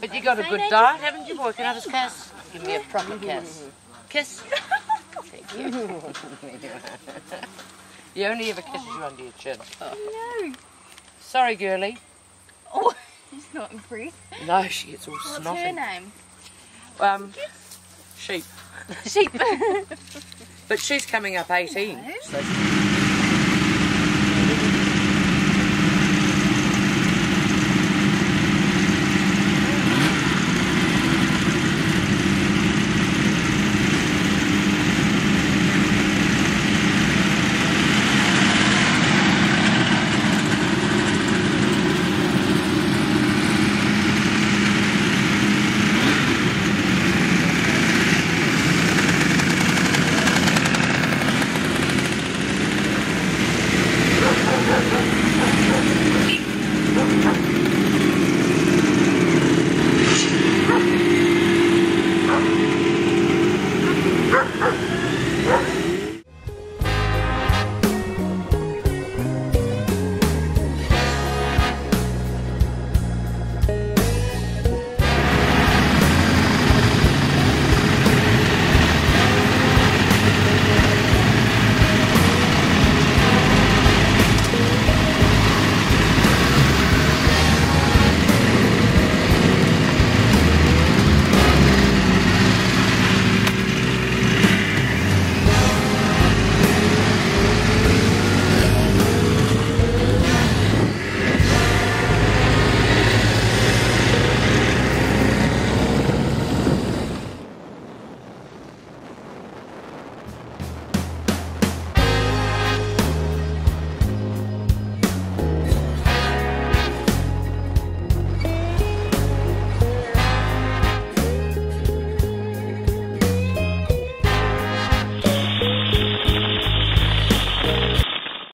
But you got a good diet, haven't you, boy? Can I have a kiss? Give me a proper kiss. Kiss. Thank you. You only ever kisses you under your chin. Oh. No. Sorry, girlie. Oh, she's not impressed. No, she gets all snotty. What's her name? Sheep. Sheep. But she's coming up 18. No. So